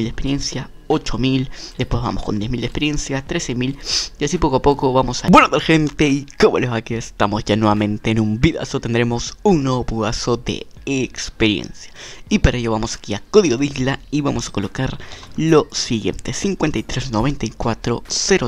10.000 de experiencia, 8.000, después vamos con 10.000 de experiencia, 13.000, y así poco a poco vamos a... Bueno, gente, y como les va, aquí estamos ya nuevamente en un vidazo. Tendremos un nuevo pudazo de experiencia, y para ello vamos aquí a código de isla y vamos a colocar lo siguiente: 53 94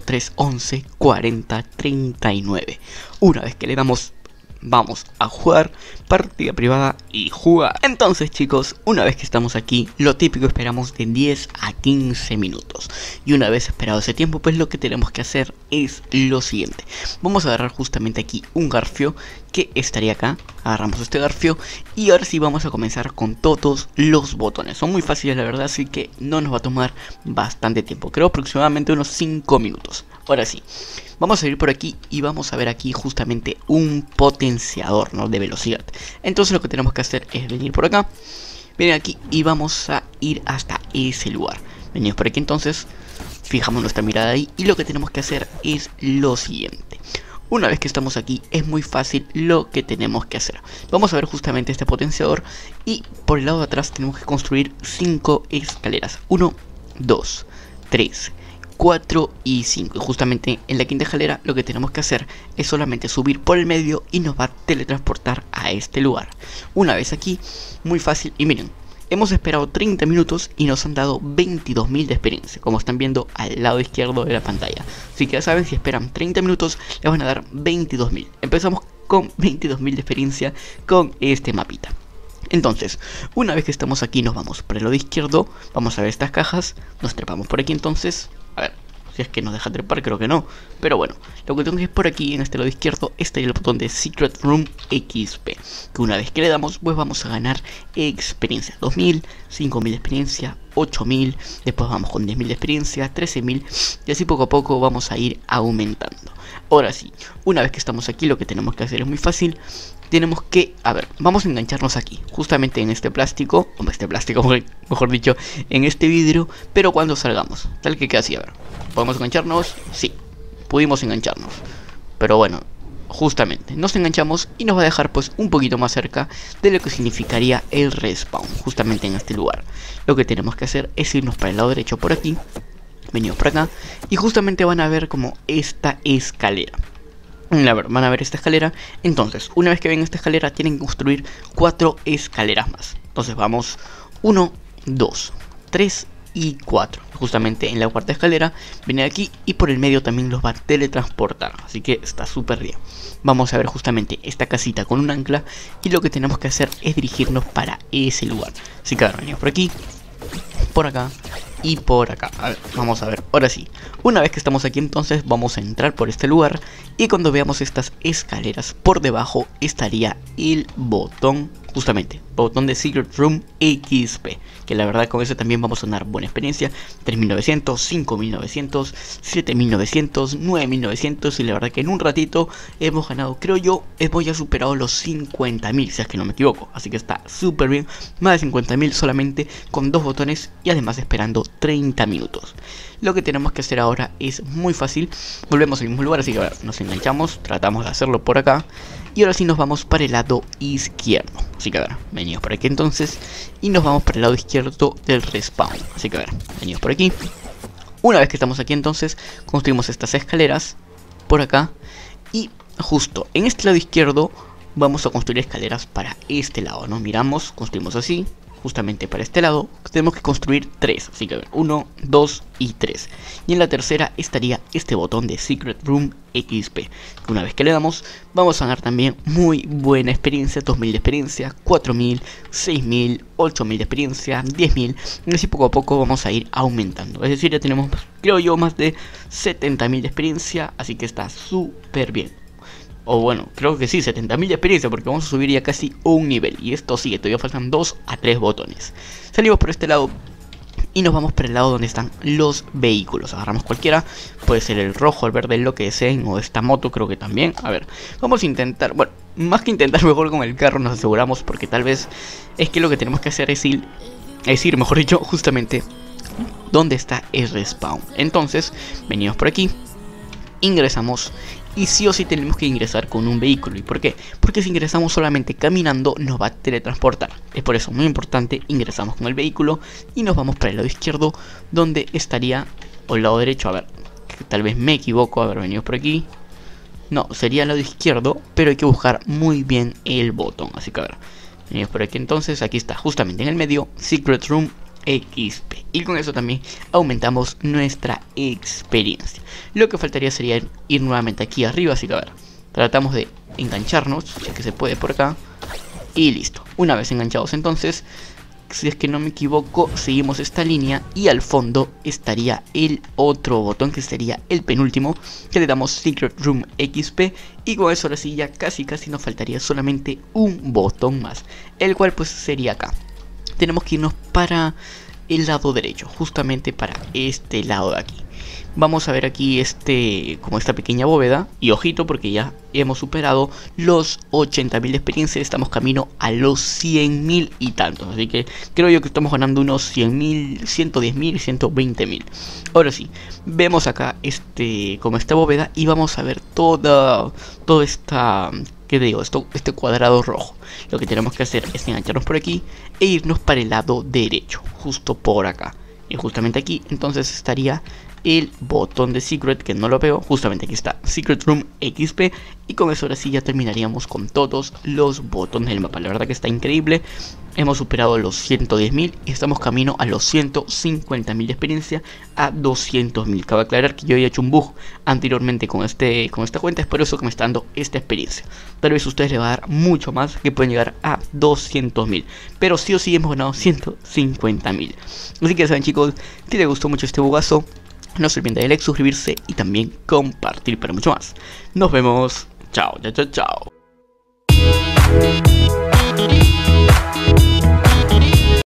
03 11 40 39. Una vez que le damos, vamos a jugar, partida privada y jugar. Entonces, chicos, una vez que estamos aquí, lo típico, esperamos de 10 a 15 minutos. Y una vez esperado ese tiempo, pues lo que tenemos que hacer es lo siguiente. Vamos a agarrar justamente aquí un garfio que estaría acá. Agarramos este garfio y ahora sí vamos a comenzar con todos los botones. Son muy fáciles, la verdad, así que no nos va a tomar bastante tiempo. Creo aproximadamente unos 5 minutos. Ahora sí, vamos a ir por aquí y vamos a ver aquí justamente un potenciador, ¿no?, de velocidad. Entonces lo que tenemos que hacer es venir por acá, venir aquí y vamos a ir hasta ese lugar. Venimos por aquí, entonces fijamos nuestra mirada ahí y lo que tenemos que hacer es lo siguiente. Una vez que estamos aquí, es muy fácil lo que tenemos que hacer. Vamos a ver justamente este potenciador y por el lado de atrás tenemos que construir 5 escaleras. 1, 2, 3, 4 y 5. Y justamente en la quinta escalera lo que tenemos que hacer es solamente subir por el medio y nos va a teletransportar a este lugar. Una vez aquí, muy fácil. Y miren, hemos esperado 30 minutos y nos han dado 22.000 de experiencia, como están viendo al lado izquierdo de la pantalla. Así que ya saben, si esperan 30 minutos les van a dar 22.000. Empezamos con 22.000 de experiencia con este mapita. Entonces, una vez que estamos aquí, nos vamos por el lado izquierdo, vamos a ver estas cajas, nos trepamos por aquí entonces. A ver, si es que nos deja trepar, creo que no. Pero bueno, lo que tengo que es por aquí, en este lado izquierdo, está el botón de Secret Room XP, que una vez que le damos, pues vamos a ganar experiencia. 2000, 5000 de experiencia, 8000, después vamos con 10.000 de experiencia, 13.000, y así poco a poco vamos a ir aumentando. Ahora sí, una vez que estamos aquí, lo que tenemos que hacer es muy fácil. Tenemos que, a ver, vamos a engancharnos aquí, justamente en este plástico, o este plástico, mejor dicho, en este vidrio, pero cuando salgamos, tal que queda así, a ver, ¿podemos engancharnos? Sí, pudimos engancharnos, pero bueno, justamente, nos enganchamos y nos va a dejar pues un poquito más cerca de lo que significaría el respawn, justamente en este lugar. Lo que tenemos que hacer es irnos para el lado derecho por aquí, venimos por acá, y justamente van a ver como esta escalera. Van a ver esta escalera. Entonces, una vez que ven esta escalera, tienen que construir 4 escaleras más. Entonces vamos 1, 2, 3 y 4. Justamente en la cuarta escalera viene aquí y por el medio también los va a teletransportar. Así que está súper bien. Vamos a ver justamente esta casita con un ancla y lo que tenemos que hacer es dirigirnos para ese lugar. Así que ahora venimos por aquí, por acá y por acá. A ver, vamos a ver, ahora sí, una vez que estamos aquí entonces vamos a entrar por este lugar y cuando veamos estas escaleras por debajo estaría el botón, justamente, botón de Secret Room XP, que la verdad con eso también vamos a ganar buena experiencia. 3900, 5900, 7900, 9900 y la verdad que en un ratito hemos ganado, creo yo, hemos ya superado los 50.000, si es que no me equivoco, así que está súper bien, más de 50.000 solamente con 2 botones y además esperando 30 minutos. Lo que tenemos que hacer ahora es muy fácil, volvemos al mismo lugar, así que a ver, nos enganchamos, tratamos de hacerlo por acá y ahora sí nos vamos para el lado izquierdo. Así que a ver, venimos por aquí entonces y nos vamos para el lado izquierdo del respawn. Así que a ver, venimos por aquí. Una vez que estamos aquí entonces, construimos estas escaleras por acá y justo en este lado izquierdo vamos a construir escaleras para este lado, ¿no? Miramos, construimos así, justamente para este lado. Tenemos que construir 3, así que a ver, 1, 2 y 3. Y en la tercera estaría este botón de Secret Room XP, que una vez que le damos, vamos a ganar también muy buena experiencia, 2.000 de experiencia, 4.000, 6.000, 8.000 de experiencia, 10.000, y así poco a poco vamos a ir aumentando. Es decir, ya tenemos, creo yo, más de 70.000 de experiencia, así que está súper bien. O bueno, creo que sí, 70.000 de experiencia, porque vamos a subir ya casi un nivel. Y esto sigue, todavía faltan 2 a 3 botones. Salimos por este lado y nos vamos por el lado donde están los vehículos. Agarramos cualquiera, puede ser el rojo, el verde, lo que deseen, o esta moto creo que también. A ver, vamos a intentar, bueno, más que intentar, mejor con el carro nos aseguramos, porque tal vez es que lo que tenemos que hacer es ir mejor dicho, justamente donde está el respawn. Entonces, venimos por aquí, ingresamos y sí o sí tenemos que ingresar con un vehículo. ¿Y por qué? Porque si ingresamos solamente caminando nos va a teletransportar. Es por eso muy importante, ingresamos con el vehículo y nos vamos para el lado izquierdo, donde estaría, o el lado derecho, a ver, tal vez me equivoco, haber venido por aquí. No, sería el lado izquierdo, pero hay que buscar muy bien el botón, así que a ver, venimos por aquí entonces, aquí está, justamente en el medio, Secret Room XP. Y con eso también aumentamos nuestra experiencia. Lo que faltaría sería ir nuevamente aquí arriba, así que a ver, tratamos de engancharnos, ya que se puede por acá. Y listo, una vez enganchados entonces, si es que no me equivoco, seguimos esta línea y al fondo estaría el otro botón, que sería el penúltimo, que le damos Secret Room XP. Y con eso ahora sí ya casi nos faltaría solamente un botón más, el cual pues sería acá. Tenemos que irnos para el lado derecho, justamente para este lado de aquí. Vamos a ver aquí como esta pequeña bóveda. Y ojito, porque ya hemos superado los 80.000 experiencias. Estamos camino a los 100.000 y tantos. Así que creo yo que estamos ganando unos 100.000, 110.000, 120.000. Ahora sí, vemos acá como esta bóveda. Y vamos a ver toda esta... ¿Qué te digo? Este cuadrado rojo. Lo que tenemos que hacer es engancharnos por aquí e irnos para el lado derecho, justo por acá. Y justamente aquí entonces estaría el botón de Secret, que no lo veo. Justamente aquí está, Secret Room XP. Y con eso ahora sí ya terminaríamos con todos los botones del mapa. La verdad que está increíble. Hemos superado los 110.000 y estamos camino a los 150.000 de experiencia, a 200.000. Cabe aclarar que yo había hecho un bug anteriormente con esta cuenta. Es por eso que me está dando esta experiencia. Tal vez a ustedes les va a dar mucho más, que pueden llegar a 200.000. Pero sí o sí hemos ganado 150.000. Así que saben, chicos, si les gustó mucho este bugazo, no se olviden de like, suscribirse y también compartir para mucho más. Nos vemos. Chao.